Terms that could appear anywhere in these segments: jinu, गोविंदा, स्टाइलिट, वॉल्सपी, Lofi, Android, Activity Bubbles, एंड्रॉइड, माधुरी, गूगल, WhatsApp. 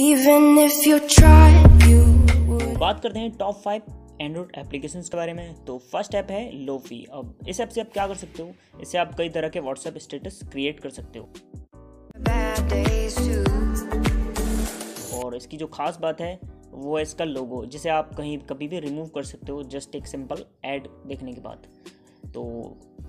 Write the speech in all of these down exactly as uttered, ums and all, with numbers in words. Even if you try, you would. बात करते हैं टॉप फाइव एंड्रॉइड एप्लीकेशंस के बारे में। तो फर्स्ट ऐप है लोफी। अब इस ऐप से आप क्या कर सकते हो, इससे आप कई तरह के व्हाट्सएप स्टेटस क्रिएट कर सकते हो। और इसकी जो खास बात है वो है इसका लोगो, जिसे आप कहीं कभी भी रिमूव कर सकते हो जस्ट एक सिंपल ऐड देखने के बाद। तो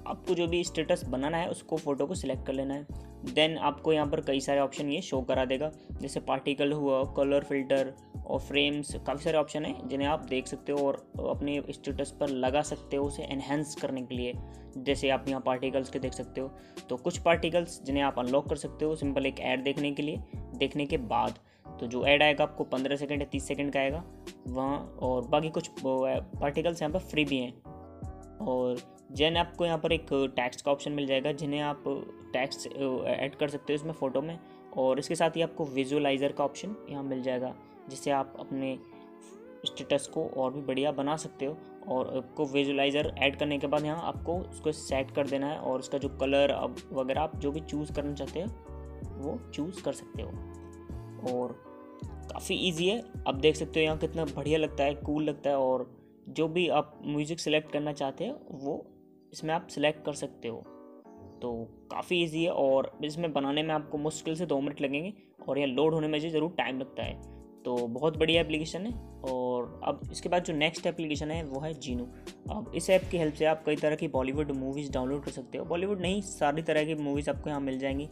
आपको जो भी स्टेटस बनाना है उसको फ़ोटो को सिलेक्ट कर लेना है। देन आपको यहाँ पर कई सारे ऑप्शन ये शो करा देगा, जैसे पार्टिकल हुआ, कलर फिल्टर और फ्रेम्स, काफ़ी सारे ऑप्शन हैं जिन्हें आप देख सकते हो और अपने स्टेटस पर लगा सकते हो उसे एनहेंस करने के लिए। जैसे आप यहाँ पार्टिकल्स के देख सकते हो, तो कुछ पार्टिकल्स जिन्हें आप अनलॉक कर सकते हो सिंपल एक ऐड देखने के लिए, देखने के बाद तो जो ऐड आएगा आपको पंद्रह सेकेंड या तीस सेकेंड का आएगा वहाँ। और बाकी कुछ पार्टिकल्स यहाँ पर फ्री भी हैं। और जैन आपको यहाँ पर एक टैक्स्ट का ऑप्शन मिल जाएगा, जिन्हें आप टैक्स्ट ऐड कर सकते हो इसमें फ़ोटो में। और इसके साथ ही आपको विजुअलाइज़र का ऑप्शन यहाँ मिल जाएगा, जिससे आप अपने स्टेटस को और भी बढ़िया बना सकते हो। और आपको विजुअलाइज़र ऐड करने के बाद यहाँ आपको उसको सेट कर देना है, और उसका जो कलर अब वगैरह आप जो भी चूज़ करना चाहते हो वो चूज़ कर सकते हो। और काफ़ी ईजी है, आप देख सकते हो यहाँ कितना बढ़िया लगता है, कूल लगता है। और जो भी आप म्यूज़िक सेलेक्ट करना चाहते हो वो इसमें आप सिलेक्ट कर सकते हो। तो काफ़ी इजी है, और इसमें बनाने में आपको मुश्किल से दो मिनट लगेंगे और यह लोड होने में जो ज़रूर टाइम लगता है। तो बहुत बढ़िया एप्लीकेशन है। और अब इसके बाद जो नेक्स्ट एप्लीकेशन है वो है जीनू। अब इस ऐप की हेल्प से आप कई तरह की बॉलीवुड मूवीज़ डाउनलोड कर सकते हो। बॉलीवुड नहीं, सारी तरह की मूवीज़ आपको यहाँ मिल जाएंगी।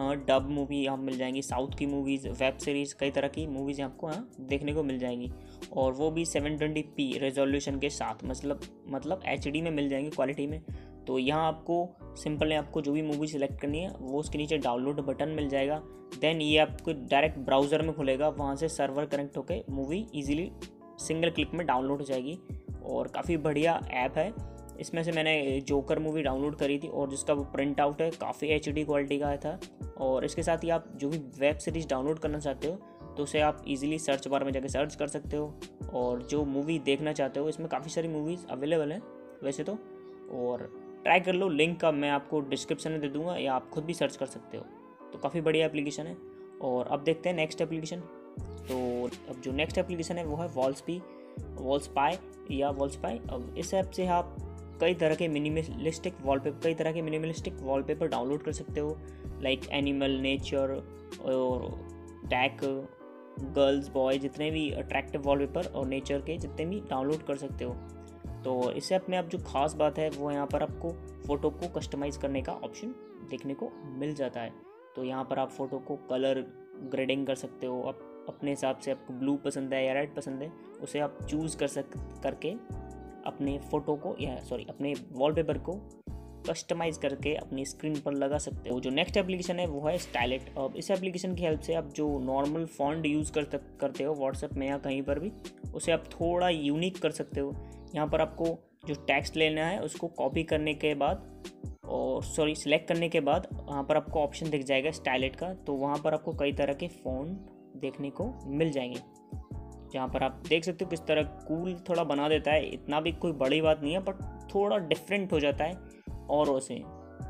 डब मूवी यहाँ मिल जाएंगी, साउथ की मूवीज़, वेब सीरीज़, कई तरह की मूवीज़ आपको यहाँ देखने को मिल जाएंगी। और वो भी सेवन ट्वेंटी पी रेजोल्यूशन के साथ, मतलब मतलब एचडी में मिल जाएंगी क्वालिटी में। तो यहाँ आपको सिंपल है, आपको जो भी मूवी सिलेक्ट करनी है वो उसके नीचे डाउनलोड बटन मिल जाएगा। देन ये आपको डायरेक्ट ब्राउज़र में खुलेगा, वहाँ से सर्वर कनेक्ट होकर मूवी इजीली सिंगल क्लिक में डाउनलोड हो जाएगी। और काफ़ी बढ़िया ऐप है। इसमें से मैंने जोकर मूवी डाउनलोड करी थी, और जिसका वो प्रिंट आउट है काफ़ी एच डी क्वालिटी का था। और इसके साथ ही आप जो भी वेब सीरीज़ डाउनलोड करना चाहते हो तो उसे आप इजीली सर्च बार में जाकर सर्च कर सकते हो, और जो मूवी देखना चाहते हो इसमें काफ़ी सारी मूवीज़ अवेलेबल हैं वैसे तो। और ट्राई कर लो, लिंक का मैं आपको डिस्क्रिप्शन में दे दूंगा, या आप खुद भी सर्च कर सकते हो। तो काफ़ी बढ़िया एप्लीकेशन है। और अब देखते हैं नेक्स्ट एप्लीकेशन। तो अब जो नेक्स्ट एप्लीकेशन है वो है वॉल्सपी वॉल्सपाय या वॉल्सपाई। अब इस ऐप से आप कई तरह के मिनिमलिस्टिक वॉलपेपर कई तरह के मिनिमलिस्टिक वॉलपेपर डाउनलोड कर सकते हो, लाइक एनिमल, नेचर और टैग, गर्ल्स, बॉय, जितने भी अट्रैक्टिव वॉलपेपर और नेचर के जितने भी डाउनलोड कर सकते हो। तो इस ऐप में आप जो खास बात है वो यहाँ पर आपको फ़ोटो को कस्टमाइज़ करने का ऑप्शन देखने को मिल जाता है। तो यहाँ पर आप फ़ोटो को कलर ग्रेडिंग कर सकते हो, आप अपने हिसाब से आपको ब्लू पसंद है या रेड पसंद है उसे आप चूज़ कर सक करके अपने फ़ोटो को या सॉरी अपने वॉलपेपर को कस्टमाइज़ करके अपनी स्क्रीन पर लगा सकते हो। जो नेक्स्ट एप्लीकेशन है वो है स्टाइलिट। अब इस एप्लीकेशन की हेल्प से आप जो नॉर्मल फॉन्ट यूज़ कर करते हो व्हाट्सएप में या कहीं पर भी, उसे आप थोड़ा यूनिक कर सकते हो। यहाँ पर आपको जो टेक्स्ट लेना है उसको कॉपी करने के बाद और सॉरी सिलेक्ट करने के बाद वहाँ पर आपको ऑप्शन दिख जाएगा स्टाइलिट का। तो वहाँ पर आपको कई तरह के फॉन्ट देखने को मिल जाएंगे, जहाँ पर आप देख सकते हो किस तरह कूल थोड़ा बना देता है। इतना भी कोई बड़ी बात नहीं है, बट थोड़ा डिफरेंट हो जाता है औरों से।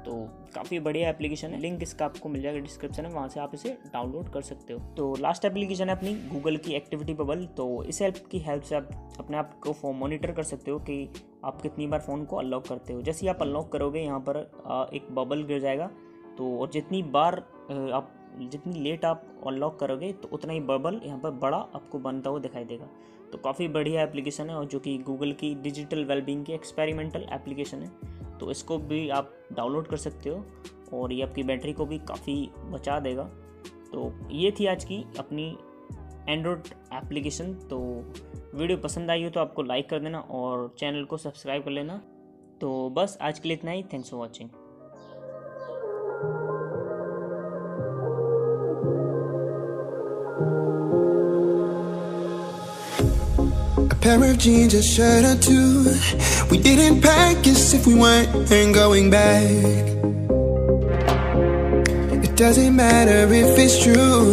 तो काफ़ी बढ़िया एप्लीकेशन है, लिंक इसका आपको मिल जाएगा डिस्क्रिप्शन में, वहाँ से आप इसे डाउनलोड कर सकते हो। तो लास्ट एप्लीकेशन है अपनी गूगल की एक्टिविटी बबल। तो इस ऐप की हेल्प से आप अपने आप को फोन मॉनिटर कर सकते हो कि आप कितनी बार फ़ोन को अनलॉक करते हो। जैसे ही आप अनलॉक करोगे यहाँ पर एक बबल गिर जाएगा, तो और जितनी बार आप जितनी लेट आप अनलॉक करोगे तो उतना ही बबल यहाँ पर बड़ा आपको बनता हुआ दिखाई देगा। तो काफ़ी बढ़िया एप्लीकेशन है, और जो कि गूगल की डिजिटल वेलबींग की एक्सपेरिमेंटल एप्लीकेशन है। तो इसको भी आप डाउनलोड कर सकते हो, और ये आपकी बैटरी को भी काफ़ी बचा देगा। तो ये थी आज की अपनी एंड्रॉयड एप्लीकेशन। तो वीडियो पसंद आई हो तो आपको लाइक कर देना और चैनल को सब्सक्राइब कर लेना। तो बस आज के लिए इतना ही। Thanks for watching. Pair of jeans, a shirt or two. We didn't pack as if we weren't going back. It doesn't matter if it's true.